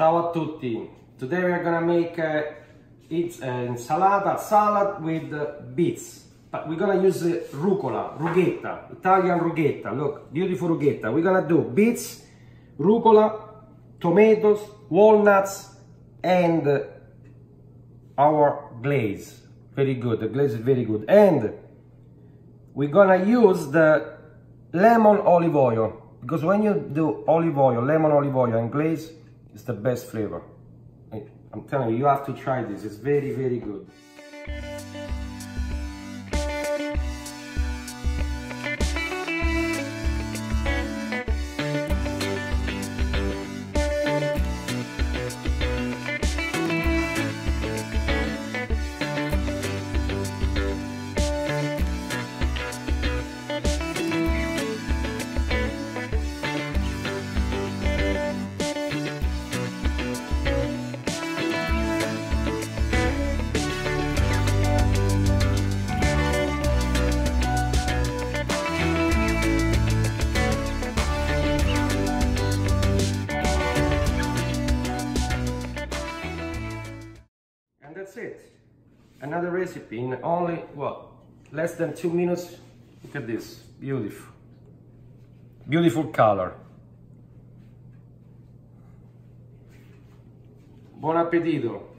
Ciao a tutti. Today we are gonna make salad with beets. But we're gonna use rucola, rughetta, Italian rughetta. Look, beautiful rughetta. We're gonna do beets, rucola, tomatoes, walnuts, and our glaze. Very good. The glaze is very good. And we're gonna use the lemon olive oil, because when you do olive oil, lemon olive oil and glaze, it's the best flavor. I'm telling you, you have to try this. It's very, very good. That's it. Another recipe in only, well, less than 2 minutes. Look at this, beautiful, beautiful color. Buon appetito.